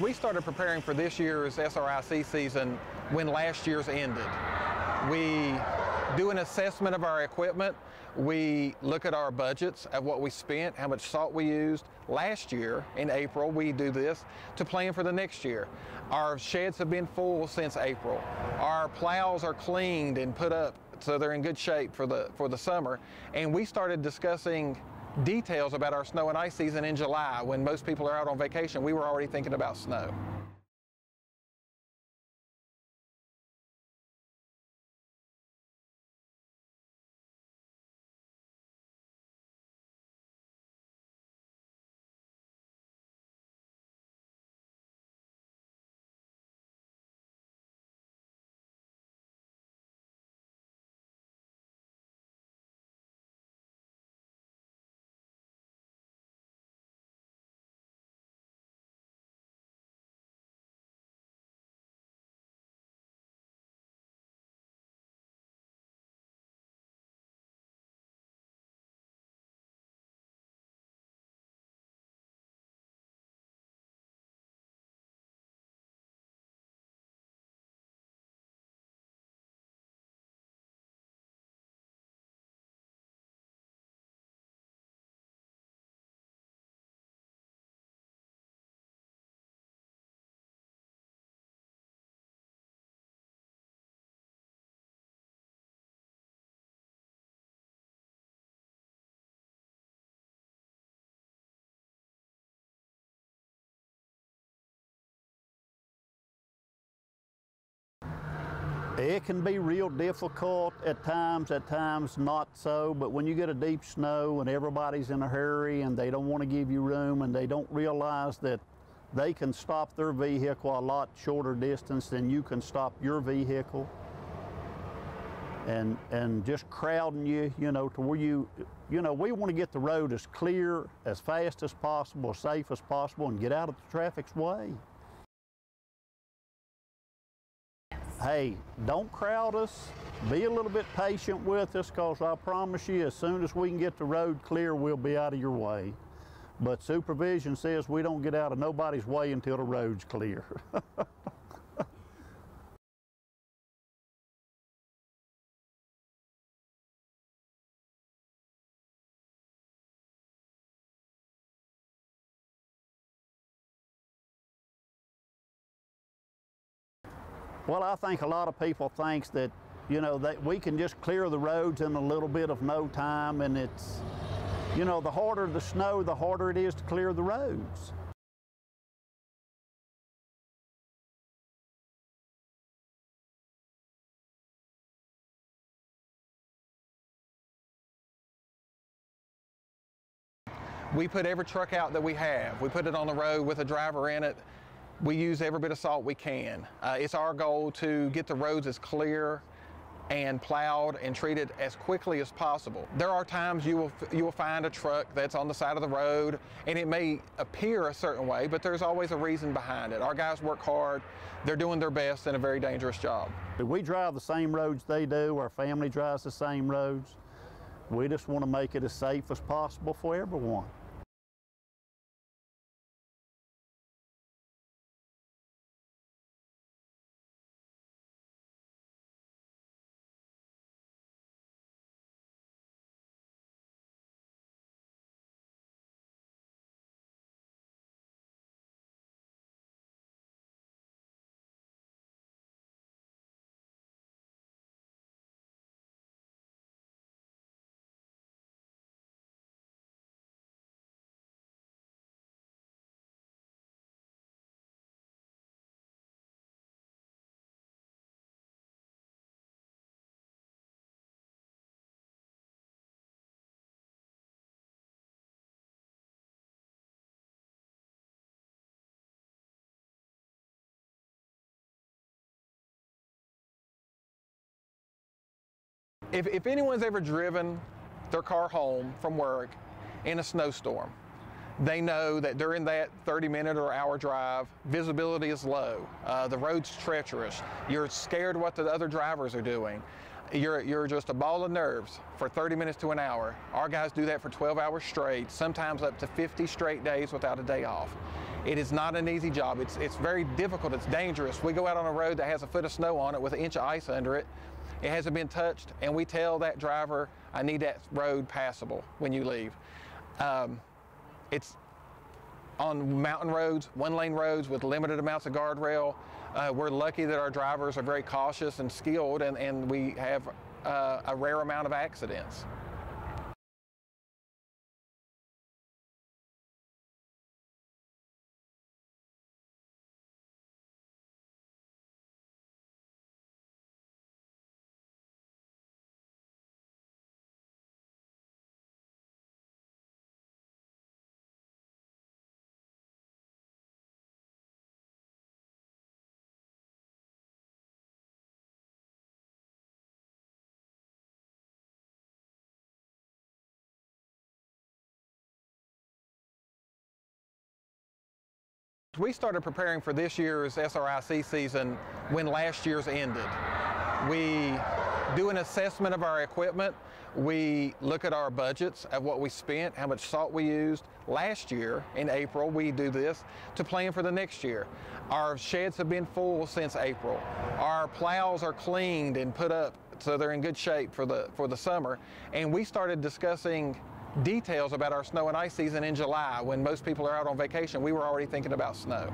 We started preparing for this year's SRIC season when last year's ended. We do an assessment of our equipment. We look at our budgets, at what we spent, how much salt we used. Last year in April, we do this to plan for the next year. Our sheds have been full since April. Our plows are cleaned and put up so they're in good shape for the summer. And we started discussing details about our snow and ice season in July. When most people are out on vacation, we were already thinking about snow. It can be real difficult at times not so, but when you get a deep snow and everybody's in a hurry and they don't want to give you room and they don't realize that they can stop their vehicle a lot shorter distance than you can stop your vehicle, and just crowding you, to where we want to get the road as clear, as fast as possible, as safe as possible, and get out of the traffic's way. Hey, don't crowd us. Be a little bit patient with us, because I promise you, as soon as we can get the road clear, we'll be out of your way. But supervision says we don't get out of nobody's way until the road's clear. Well, I think a lot of people think that, that we can just clear the roads in a little bit of no time, and it's, the harder the snow, the harder it is to clear the roads. We put every truck out that we have. We put it on the road with a driver in it. We use every bit of salt we can. It's our goal to get the roads as clear and plowed and treated as quickly as possible. There are times you will find a truck that's on the side of the road, and it may appear a certain way, but there's always a reason behind it. Our guys work hard. They're doing their best in a very dangerous job. We drive the same roads they do. Our family drives the same roads. We just want to make it as safe as possible for everyone. If anyone's ever driven their car home from work in a snowstorm, they know that during that 30-minute or hour drive, visibility is low, the road's treacherous, you're scared what the other drivers are doing. you're just a ball of nerves for 30 minutes to an hour. Our guys do that for 12 hours straight, sometimes up to 50 straight days without a day off. It is not an easy job. It's very difficult. It's dangerous. We go out on a road that has a foot of snow on it with an inch of ice under it. It hasn't been touched, and we tell that driver, I need that road passable when you leave. It's on mountain roads, one-lane roads with limited amounts of guardrail. We're lucky that our drivers are very cautious and skilled, and we have a rare amount of accidents. We started preparing for this year's SRIC season when last year's ended. We do an assessment of our equipment. We look at our budgets, at what we spent, how much salt we used. Last year in April, we do this to plan for the next year. Our sheds have been full since April. Our plows are cleaned and put up so they're in good shape for the summer. And we started discussing details about our snow and ice season in July. When most people are out on vacation, we were already thinking about snow.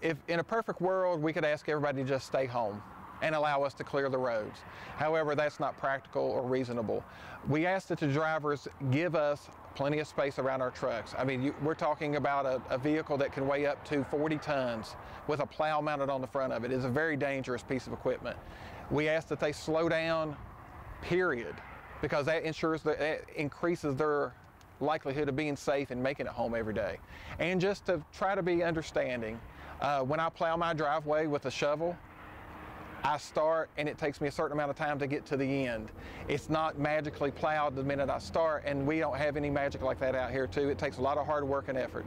If in a perfect world, we could ask everybody to just stay home and allow us to clear the roads. However, that's not practical or reasonable. We asked that the drivers give us plenty of space around our trucks. I mean, we're talking about a vehicle that can weigh up to 40 tons with a plow mounted on the front of it. It's a very dangerous piece of equipment. We asked that they slow down, period, because that ensures that it increases their likelihood of being safe and making it home every day. And just to try to be understanding, when I plow my driveway with a shovel, I start and it takes me a certain amount of time to get to the end. It's not magically plowed the minute I start, and we don't have any magic like that out here too. It takes a lot of hard work and effort.